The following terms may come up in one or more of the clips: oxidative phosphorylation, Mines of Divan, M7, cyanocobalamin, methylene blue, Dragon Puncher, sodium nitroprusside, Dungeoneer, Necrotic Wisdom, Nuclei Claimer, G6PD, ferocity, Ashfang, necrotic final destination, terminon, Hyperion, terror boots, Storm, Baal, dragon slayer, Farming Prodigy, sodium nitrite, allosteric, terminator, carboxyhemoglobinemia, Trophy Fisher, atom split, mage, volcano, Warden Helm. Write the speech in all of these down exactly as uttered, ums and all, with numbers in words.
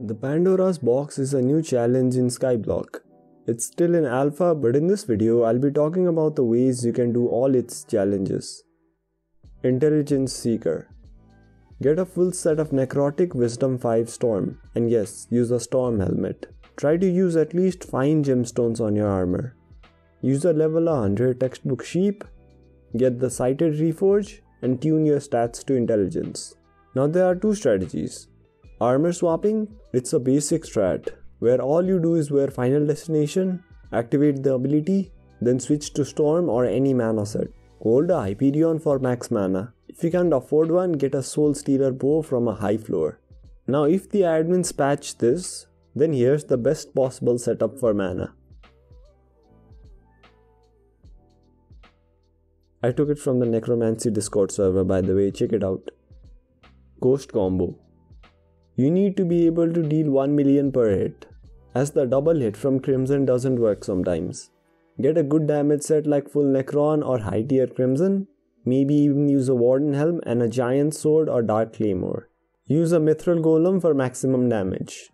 The Pandora's Box is a new challenge in Skyblock. It's still in alpha, but in this video I'll be talking about the ways you can do all its challenges. Intelligence Seeker. Get a full set of Necrotic Wisdom five Storm, and yes, use a Storm helmet. Try to use at least five gemstones on your armor. Use a level one hundred textbook sheep, get the sighted reforge, and tune your stats to intelligence. Now there are two strategies. Armor swapping, it's a basic strat, where all you do is wear final destination, activate the ability, then switch to Storm or any mana set. Hold a Hyperion for max mana. If you can't afford one, get a Soul Stealer bow from a high floor. Now if the admins patch this, then here's the best possible setup for mana. I took it from the Necromancy Discord server, by the way, check it out. Ghost Combo. You need to be able to deal one million per hit, as the double hit from Crimson doesn't work sometimes. Get a good damage set like full Necron or high tier Crimson, maybe even use a Warden Helm and a Giant Sword or Dark Claymore. Use a Mithril Golem for maximum damage.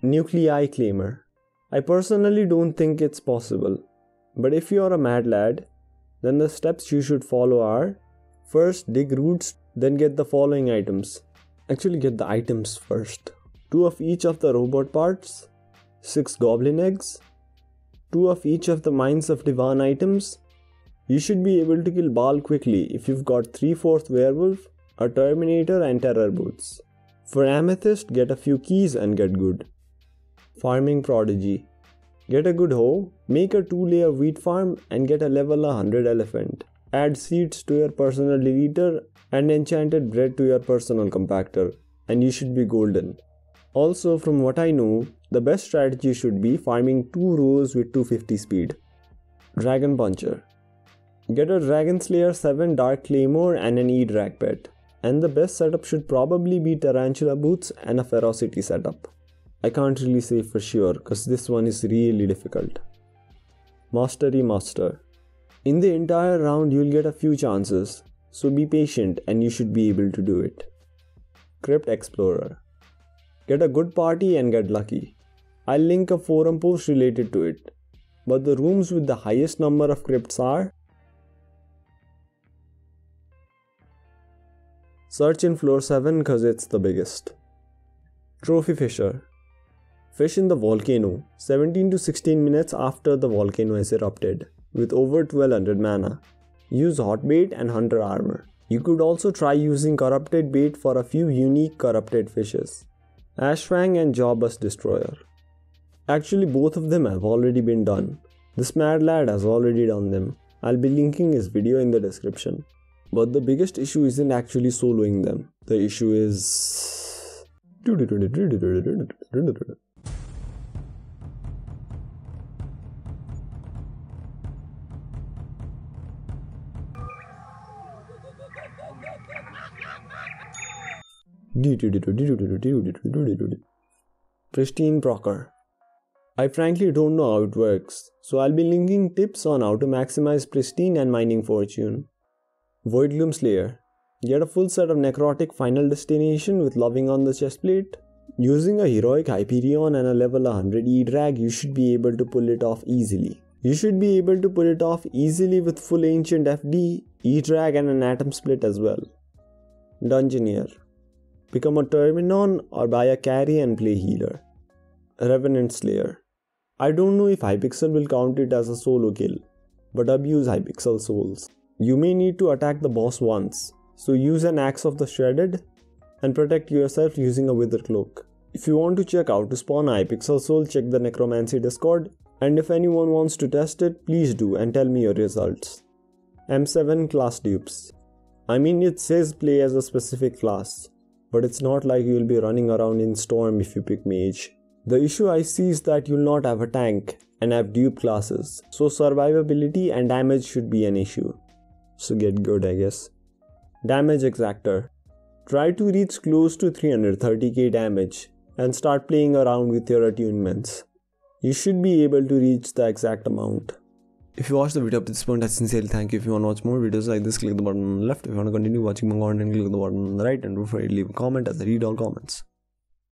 Nuclei Claimer. I personally don't think it's possible, but if you're a mad lad, then the steps you should follow are, first dig roots, then get the following items. Actually get the items first. two of each of the robot parts, six goblin eggs, two of each of the Mines of Divan items. You should be able to kill Baal quickly if you've got three fourths werewolf, a terminator and terror boots. For amethyst, get a few keys and get good. Farming Prodigy. Get a good hoe, make a two layer wheat farm and get a level one hundred elephant. Add seeds to your personal deleter and enchanted bread to your personal compactor, and you should be golden. Also, from what I know, the best strategy should be farming two rows with two fifty speed. Dragon Puncher. Get a Dragon Slayer seven Dark Claymore and an e-drag pet. And the best setup should probably be tarantula boots and a ferocity setup. I can't really say for sure cause this one is really difficult. Mastery Master. In the entire round you'll get a few chances, so be patient and you should be able to do it. Crypt Explorer. Get a good party and get lucky. I'll link a forum post related to it, but the rooms with the highest number of crypts are search in floor seven cause it's the biggest. Trophy Fisher. Fish in the volcano seventeen to sixteen minutes after the volcano has erupted with over twelve hundred mana. Use hot bait and hunter armor. You could also try using corrupted bait for a few unique corrupted fishes. Ashfang and Jawbus Destroyer. Actually both of them have already been done. This mad lad has already done them. I'll be linking his video in the description. But the biggest issue isn't actually soloing them. The issue is... Pristine Procker. I frankly don't know how it works, so I'll be linking tips on how to maximize Pristine and Mining Fortune. Voidgloom Slayer. Get a full set of Necrotic Final Destination with Loving on the chestplate. Using a Heroic Hyperion and a level one hundred E-Drag, you should be able to pull it off easily. You should be able to pull it off easily with full Ancient F D, E-Drag and an Atom Split as well. Dungeoneer. Become a Terminon or buy a carry and play healer. Revenant Slayer. I don't know if Hypixel will count it as a solo kill, but abuse Hypixel souls. You may need to attack the boss once, so use an Axe of the Shredded and protect yourself using a Wither Cloak. If you want to check how to spawn a Hypixel soul, check the Necromancy Discord, and if anyone wants to test it, please do and tell me your results. M seven Class Dupes. I mean, it says play as a specific class, but it's not like you'll be running around in Storm if you pick Mage. The issue I see is that you'll not have a tank and have dupe classes, so survivability and damage should be an issue. So get good, I guess. Damage Exactor. Try to reach close to three hundred thirty K damage and start playing around with your attunements. You should be able to reach the exact amount. If you watched the video up to this point, I sincerely thank you. If you want to watch more videos like this, click the button on the left. If you want to continue watching more content, click the button on the right. And don't forget to leave a comment as I read all comments.